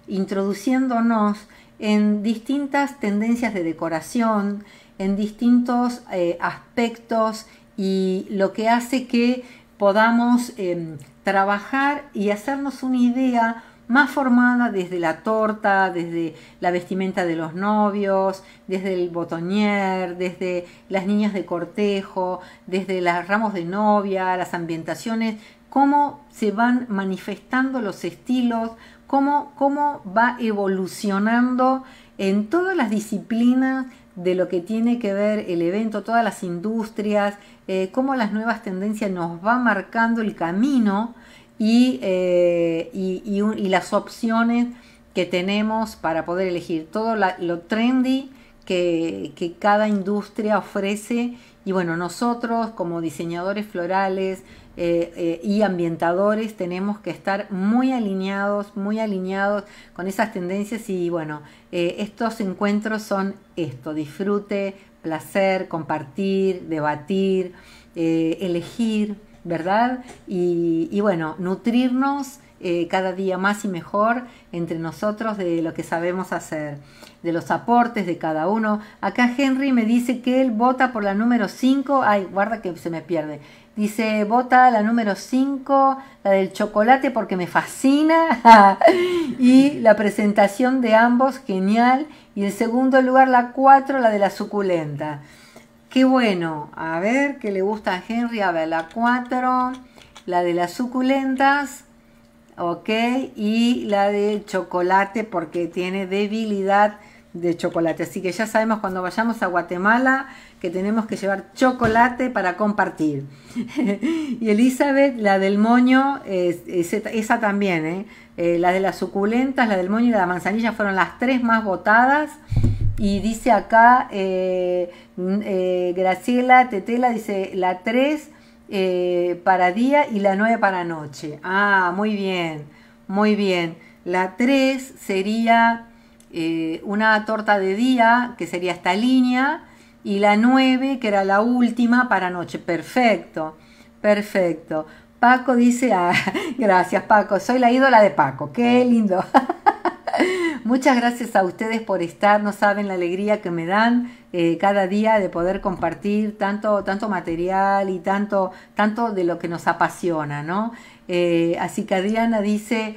introduciéndonos en distintas tendencias de decoración, en distintos aspectos, y lo que hace que podamos trabajar y hacernos una idea más formada desde la torta, desde la vestimenta de los novios, desde el botonier, desde las niñas de cortejo, desde los ramos de novia, las ambientaciones, cómo se van manifestando los estilos, cómo va evolucionando en todas las disciplinas de lo que tiene que ver el evento, todas las industrias, cómo las nuevas tendencias nos va marcando el camino. Y las opciones que tenemos para poder elegir todo lo trendy que cada industria ofrece. Y bueno, nosotros como diseñadores florales y ambientadores tenemos que estar muy alineados con esas tendencias. Y bueno, estos encuentros son esto: disfrute, placer, compartir, debatir, elegir, ¿verdad? Y bueno, nutrirnos cada día más y mejor entre nosotros de lo que sabemos hacer, de los aportes de cada uno. Acá Henry me dice que él vota por la número 5. Ay, guarda que se me pierde. Dice, vota la número 5, la del chocolate, porque me fascina. Y la presentación de ambos, genial. Y en segundo lugar, la 4, la de la suculenta. Qué bueno, a ver, ¿qué le gusta a Henry? A ver, la 4, la de las suculentas, ok, y la del chocolate, porque tiene debilidad de chocolate. Así que ya sabemos, cuando vayamos a Guatemala, que tenemos que llevar chocolate para compartir. Y Elizabeth, la del moño, esa también, la de las suculentas, la del moño y la de la manzanilla fueron las 3 más votadas. Y dice acá Graciela Tetela, dice la 3 para día y la 9 para noche. Ah, muy bien, muy bien. La 3 sería una torta de día, que sería esta línea, y la 9, que era la última, para noche. Perfecto, perfecto. Paco dice, gracias Paco, soy la ídola de Paco, qué lindo. Muchas gracias a ustedes por estar, no saben la alegría que me dan cada día de poder compartir tanto material y tanto de lo que nos apasiona, ¿no? Así que Adriana dice,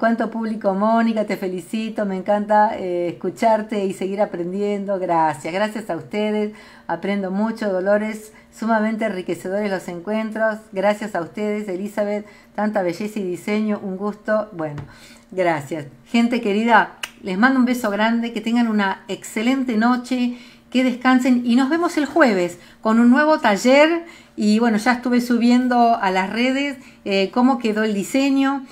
cuánto público, Mónica, te felicito, me encanta escucharte y seguir aprendiendo. Gracias a ustedes, aprendo mucho, Dolores, sumamente enriquecedores los encuentros, gracias a ustedes, Elizabeth, tanta belleza y diseño, un gusto, bueno, gracias. Gente querida, les mando un beso grande, que tengan una excelente noche, que descansen y nos vemos el jueves con un nuevo taller. Y bueno, ya estuve subiendo a las redes cómo quedó el diseño.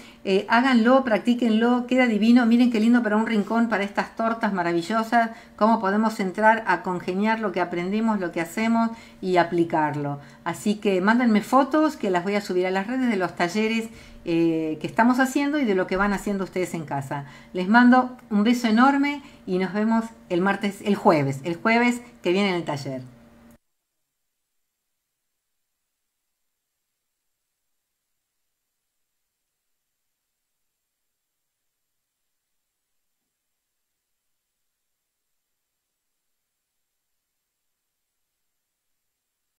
Háganlo, practíquenlo, queda divino. Miren qué lindo para un rincón, para estas tortas maravillosas. Cómo podemos entrar a congeniar lo que aprendimos, lo que hacemos y aplicarlo. Así que mándenme fotos que las voy a subir a las redes de los talleres que estamos haciendo y de lo que van haciendo ustedes en casa. Les mando un beso enorme y nos vemos el jueves que viene en el taller.